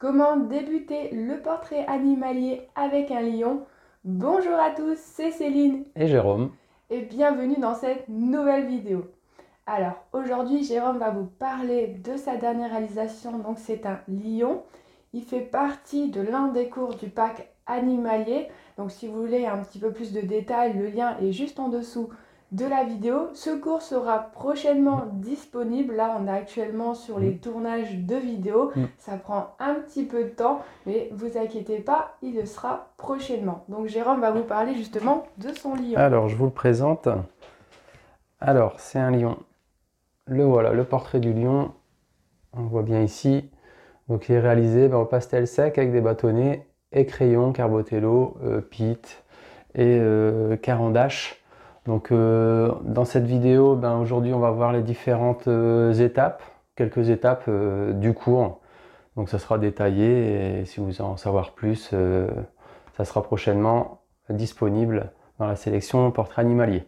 Comment débuter le portrait animalier avec un lion? Bonjour à tous, c'est Céline et Jérôme et bienvenue dans cette nouvelle vidéo. Alors aujourd'hui Jérôme va vous parler de sa dernière réalisation, donc c'est un lion. Il fait partie de l'un des cours du pack animalier, donc si vous voulez un petit peu plus de détails, le lien est juste en dessous de la vidéo. Ce cours sera prochainement disponible. Là, on est actuellement sur les tournages de vidéos. Ça prend un petit peu de temps, mais vous inquiétez pas, il le sera prochainement. Donc, Jérôme va vous parler justement de son lion. Alors, je vous le présente. Alors, c'est un lion. Le voilà, le portrait du lion. On le voit bien ici. Donc, il est réalisé au pastel sec avec des bâtonnets et crayons Carbothello, Pitt et Caran d'Ache. Donc dans cette vidéo, aujourd'hui on va voir les différentes étapes, du cours. Donc ça sera détaillé et si vous voulez en savoir plus, ça sera prochainement disponible dans la sélection portrait animalier.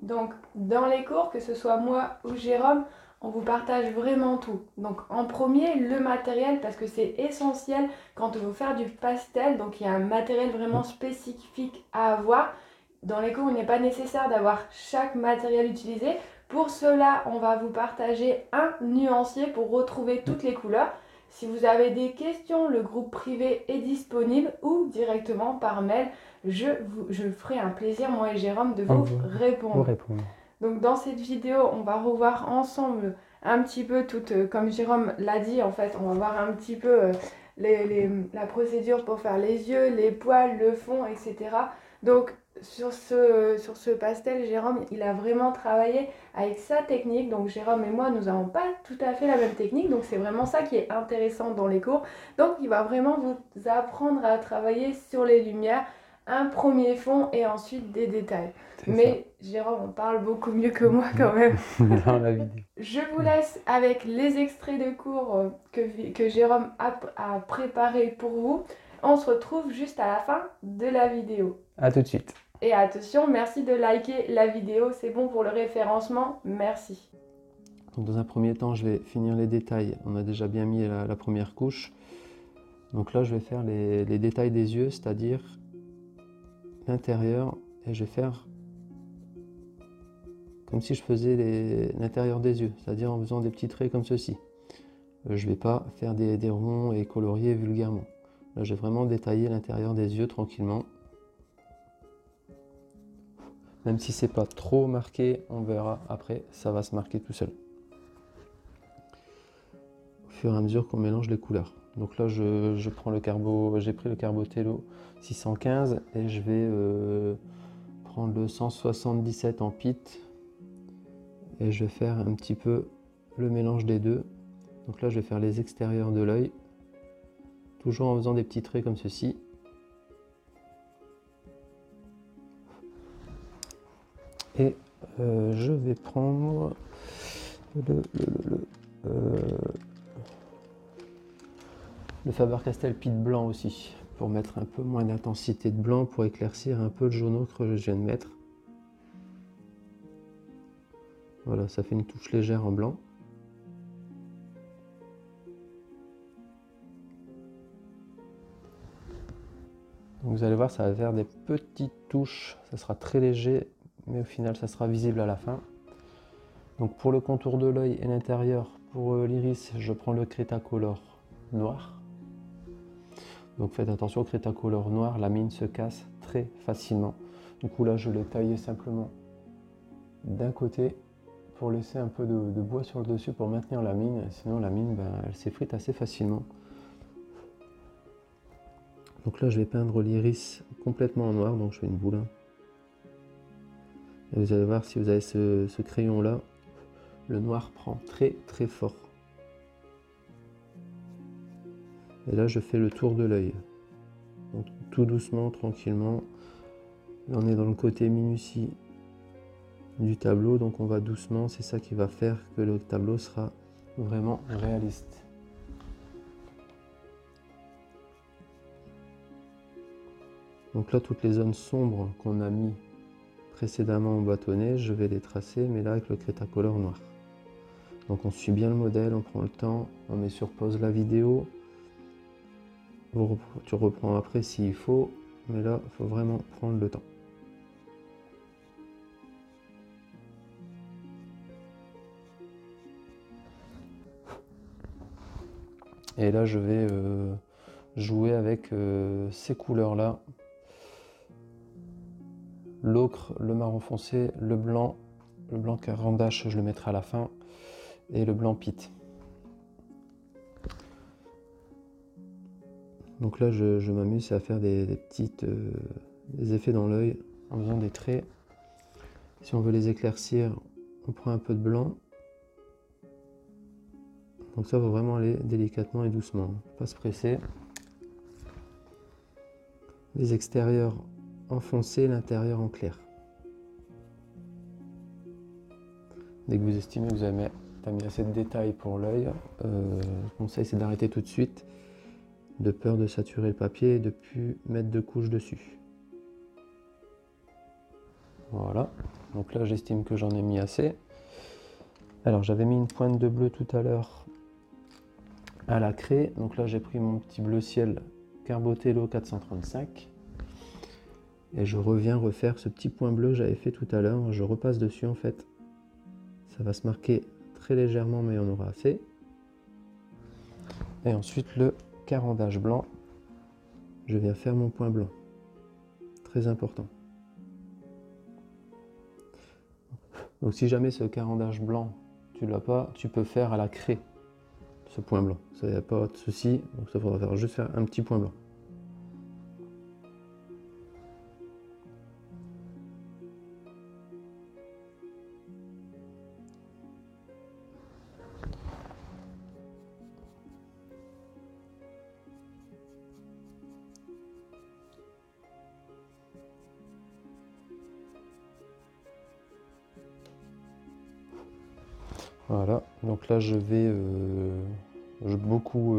Donc dans les cours, que ce soit moi ou Jérôme, on vous partage vraiment tout. Donc en premier, le matériel, parce que c'est essentiel quand on veut faire du pastel. Donc il y a un matériel vraiment spécifique à avoir. Dans les cours, il n'est pas nécessaire d'avoir chaque matériel utilisé. Pour cela, on va vous partager un nuancier pour retrouver toutes les couleurs. Si vous avez des questions, le groupe privé est disponible ou directement par mail. Je ferai un plaisir, moi et Jérôme, de vous répondre. Donc dans cette vidéo, on va revoir ensemble un petit peu, comme Jérôme l'a dit, en fait, on va voir un petit peu la procédure pour faire les yeux, les poils, le fond, etc. Donc, sur ce pastel, Jérôme, il a vraiment travaillé avec sa technique. Donc Jérôme et moi, nous n'avons pas tout à fait la même technique. Donc c'est vraiment ça qui est intéressant dans les cours. Donc il va vraiment vous apprendre à travailler sur les lumières, un premier fond et ensuite des détails. Mais ça. Jérôme en parle beaucoup mieux que moi quand même. Dans la vidéo. Je vous laisse avec les extraits de cours que Jérôme a préparé pour vous. On se retrouve juste à la fin de la vidéo. A tout de suite. Et attention, merci de liker la vidéo, c'est bon pour le référencement, merci. Donc dans un premier temps, je vais finir les détails. On a déjà bien mis la première couche. Donc là, je vais faire les détails des yeux, c'est-à-dire l'intérieur. Et je vais faire comme si je faisais l'intérieur des yeux, c'est-à-dire en faisant des petits traits comme ceci. Je ne vais pas faire des ronds et colorier vulgairement. Là, j'ai vraiment détaillé l'intérieur des yeux tranquillement. Même si c'est pas trop marqué, on verra après, ça va se marquer tout seul. Au fur et à mesure qu'on mélange les couleurs. Donc là, j'ai pris le Carbothello 615 et je vais prendre le 177 en Pitt. Et je vais faire un petit peu le mélange des deux. Donc là, je vais faire les extérieurs de l'œil. Toujours en faisant des petits traits comme ceci. Et je vais prendre le Faber-Castell-Pitt blanc aussi, pour mettre un peu moins d'intensité de blanc, pour éclaircir un peu le jaune ocre que je viens de mettre. Voilà, ça fait une touche légère en blanc. Donc vous allez voir, ça va faire des petites touches, ça sera très léger, mais au final ça sera visible à la fin. Donc pour le contour de l'œil et l'intérieur, pour l'iris, je prends le Cretacolor noir. Donc faites attention au Cretacolor noir, la mine se casse très facilement. Du coup là je l'ai taillé simplement d'un côté pour laisser un peu de bois sur le dessus pour maintenir la mine, sinon la mine elle s'effrite assez facilement. Donc là je vais peindre l'iris complètement en noir, donc je fais une boule. Et vous allez voir, si vous avez ce crayon là, le noir prend très fort. Et là je fais le tour de l'œil. Donc tout doucement, tranquillement. Là, on est dans le côté minutie du tableau, donc on va doucement, c'est ça qui va faire que le tableau sera vraiment réaliste. Donc là toutes les zones sombres qu'on a mis précédemment au bâtonnet, je vais les tracer, mais là avec le Cretacolor noir. Donc on suit bien le modèle, on prend le temps, on met sur pause la vidéo, tu reprends après s'il faut, mais là, il faut vraiment prendre le temps. Et là, je vais jouer avec ces couleurs-là. L'ocre, le marron foncé, le blanc Caran d'Ache, je le mettrai à la fin, et le blanc Pitt. Donc là, je m'amuse à faire des effets dans l'œil en faisant des traits. Si on veut les éclaircir, on prend un peu de blanc. Donc ça, il faut vraiment aller délicatement et doucement, pas se presser. Les extérieurs en foncé, l'intérieur en clair. Dès que vous estimez que vous avez mis assez de détails pour l'œil, le conseil c'est d'arrêter tout de suite, de peur de saturer le papier et de ne plus mettre de couches dessus. Voilà, donc là j'estime que j'en ai mis assez. Alors j'avais mis une pointe de bleu tout à l'heure à la craie, donc là j'ai pris mon petit bleu ciel Carbothello 435 et je reviens refaire ce petit point bleu que j'avais fait tout à l'heure, je repasse dessus en fait, ça va se marquer très légèrement mais on aura assez. Et ensuite le Caran d'Ache blanc, je viens faire mon point blanc, très important. Donc si jamais ce Caran d'Ache blanc tu l'as pas, tu peux faire à la craie ce point blanc, ça n'y a pas de souci, donc ça faudra faire juste faire un petit point blanc. Voilà, donc là je vais beaucoup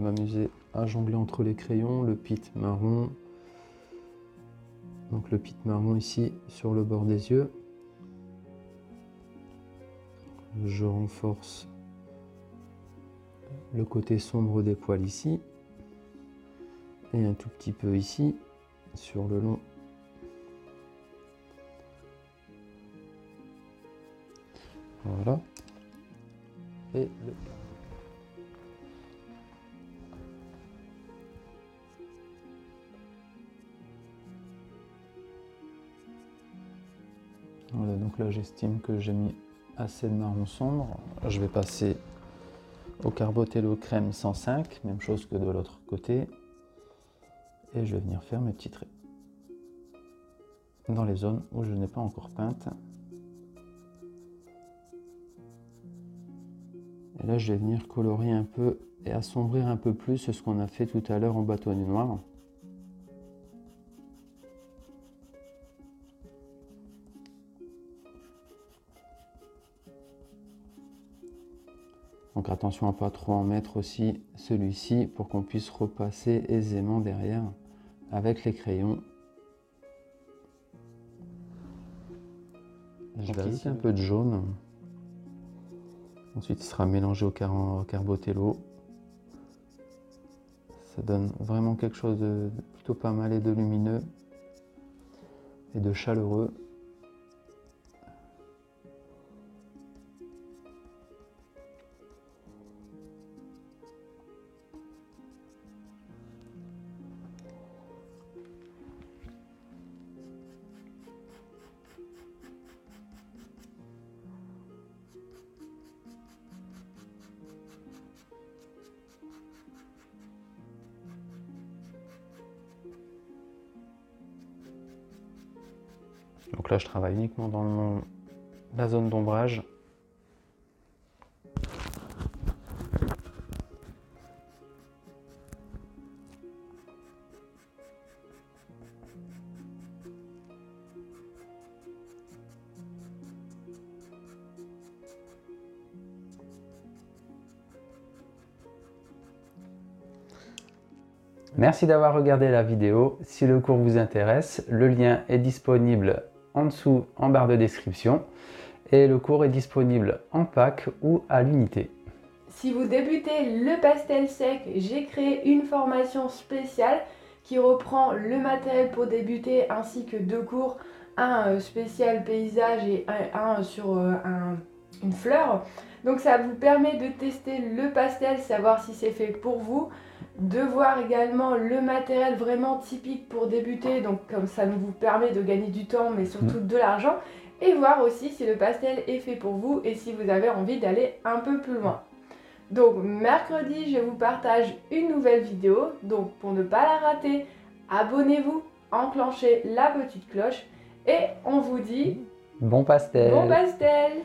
m'amuser à jongler entre les crayons, le Pitt marron, donc le Pitt marron ici sur le bord des yeux. Je renforce le côté sombre des poils ici, et un tout petit peu ici, sur le long. Voilà. Et le... Voilà, donc là j'estime que j'ai mis assez de marron sombre. Je vais passer au Carbothello crème 105, même chose que de l'autre côté. Et je vais venir faire mes petits traits dans les zones où je n'ai pas encore peinte. Et là, je vais venir colorier un peu et assombrir un peu plus ce qu'on a fait tout à l'heure en bâtonnet noir. Donc attention à ne pas trop en mettre aussi celui-ci pour qu'on puisse repasser aisément derrière avec les crayons. Je vais ajouter un peu de jaune. Ensuite, il sera mélangé au Carbothello. Ça donne vraiment quelque chose de plutôt pas mal et de lumineux et de chaleureux. Donc là, je travaille uniquement dans la zone d'ombrage. Merci d'avoir regardé la vidéo. Si le cours vous intéresse, le lien est disponible en dessous en barre de description et le cours est disponible en pack ou à l'unité. Si vous débutez le pastel sec, j'ai créé une formation spéciale qui reprend le matériel pour débuter ainsi que deux cours, un spécial paysage et un sur une fleur. Donc ça vous permet de tester le pastel, savoir si c'est fait pour vous, de voir également le matériel vraiment typique pour débuter, donc comme ça vous permet de gagner du temps mais surtout de l'argent, et voir aussi si le pastel est fait pour vous et si vous avez envie d'aller un peu plus loin. Donc mercredi, je vous partage une nouvelle vidéo, donc pour ne pas la rater, abonnez-vous, enclenchez la petite cloche et on vous dit bon pastel. Bon pastel.